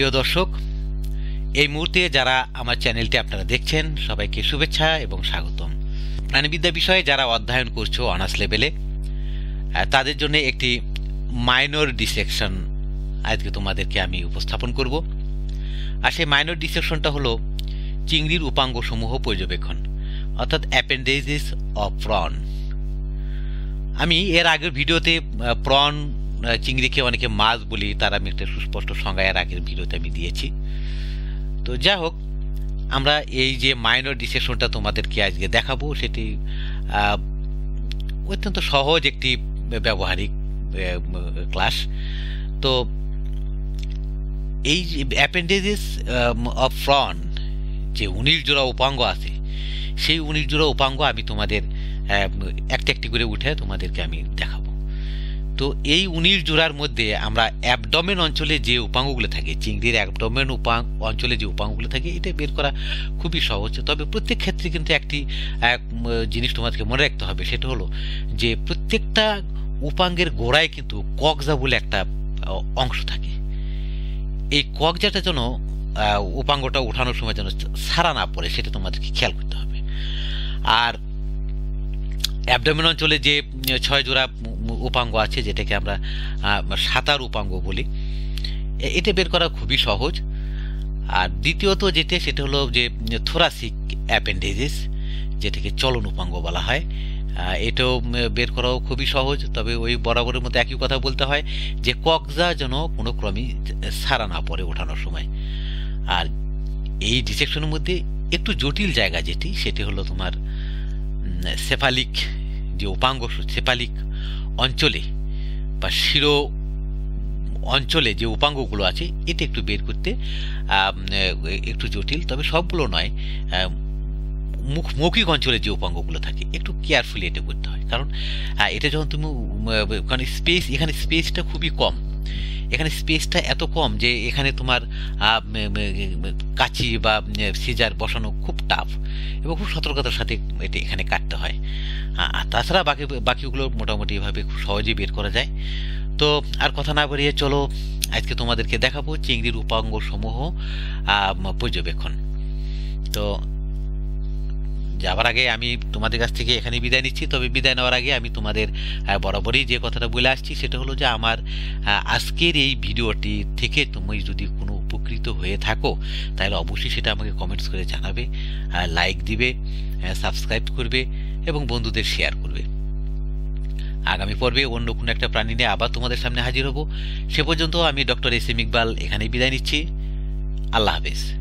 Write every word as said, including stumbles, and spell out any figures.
প্রিয় দর্শক এই মুহূর্তে যারা আমার চ্যানেলটি আপনারা দেখছেন সবাইকে শুভেচ্ছা এবং স্বাগতম। প্রাণীবিদ্যা বিষয়ে যারা অধ্যয়ন করছো অনার্স লেভেলে তাদের জন্য একটি মাইনর ডিসেকশন আজকে তোমাদেরকে আমি উপস্থাপন করব। আর সেই মাইনর ডিসেকশনটা হলো চিংড়ির উপাঙ্গসমূহ পর্যবেক্ষণ অর্থাৎ অ্যাপেন্ডেজেস অফ প্রন। আমি এর আগের ভিডিওতে প্রন চিংড়িকে অনেকে মাছ বলি তার আমি একটা সুস্পষ্ট সংজ্ঞা এর আগের ভিডিওতে আমি দিয়েছি। তো যা হোক আমরা এই যে মাইনর ডিসেকশনটা তোমাদেরকে আজকে দেখাবো সেটি অত্যন্ত সহজ একটি ব্যবহারিক ক্লাস। তো এই অ্যাপেন্ডেজেস অফ প্রন যে উনিশ জোড়া উপাঙ্গ আছে সেই উনিশ জোড়া উপাঙ্গ আমি তোমাদের একটা একটি করে উঠে তোমাদেরকে আমি দেখাবো। তো এই উনিশ জোড়ার মধ্যে আমরা অ্যাবডোমেন অঞ্চলে যে উপাঙ্গগুলো থাকে চিংড়ির অ্যাবডোমেন উপাঙ্গ অঞ্চলে যে উপাঙ্গগুলো থাকে এটা বের করা খুবই সহজ। তবে প্রত্যেক ক্ষেত্রে কিন্তু একটি জিনিস তোমাদেরকে মনে রাখতে হবে সেটা হলো যে প্রত্যেকটা উপাঙ্গের গোড়ায় কিন্তু কক্সা বলে একটা অংশ থাকে। এই কক্সাটা যেন উপাঙ্গটা উঠানোর সময় যেন ছাড়া না পড়ে সেটা তোমাদেরকে খেয়াল করতে হবে। আর অ্যাবডোমেন অঞ্চলে যে ছয় জোড়া উপাঙ্গ আছে যেটাকে আমরা সাতার উপাঙ্গ বলি এটা বের করা খুবই সহজ। আর দ্বিতীয়ত যেটা সেটা হলো যে থোরাসিক অ্যাপেন্ডেজেস যেটাকে চলন উপাঙ্গ বলা হয় এটাও বের করাও খুবই সহজ। তবে ওই বরাবরের মতো একই কথা বলতে হয় যে কক্সা যেন কোনো ক্রমই ছাড়া না পড়ে ওঠানোর সময়। আর এই ডিসেকশনের মধ্যে একটু জটিল জায়গা যেটি সেটি হলো তোমার সেফালিক যে উপাঙ্গ সেফালিক অঞ্চলে বা শিরো অঞ্চলে যে উপাঙ্গগুলো আছে এটা একটু বের করতে একটু জটিল। তবে সবগুলো নয় মুখ মৌখিক অঞ্চলে যে উপাঙ্গগুলো থাকে একটু কেয়ারফুলি এটা করতে হয় কারণ এটা যখন তুমি ওখানে স্পেস এখানে স্পেসটা খুবই কম এখানে স্পেসটা এত কম যে এখানে তোমার কাঁচি বা সিজার বসানো খুব টাফ এবং খুব সতর্কতার সাথে এটা এখানে কাটতে হয়। আর তাছাড়া বাকি বাকিগুলো মোটামুটি এভাবে খুব সহজেই বের করা যায়। তো আর কথা না বাড়িয়ে চলো আজকে তোমাদেরকে দেখাবো চিংড়ির উপাঙ্গসমূহ পর্যবেক্ষণ। তো যাওয়ার আগে আমি তোমাদের কাছ থেকে এখানে বিদায় নিচ্ছি। তবে বিদায় নেওয়ার আগে আমি তোমাদের বরাবরই যে কথাটা বলে আসছি সেটা হলো যে আমার আজকের এই ভিডিওটি থেকে তুমি যদি কোনো উপকৃত হয়ে থাকো তাহলে অবশ্যই সেটা আমাকে কমেন্টস করে জানাবে, লাইক দিবে, সাবস্ক্রাইব করবে এবং বন্ধুদের শেয়ার করবে। আগামী পর্বে অন্য কোনো একটা প্রাণী নিয়ে আবার তোমাদের সামনে হাজির হব। সে পর্যন্ত আমি ডক্টর এস এম ইকবাল এখানেই বিদায় নিচ্ছি। আল্লাহ হাফেজ।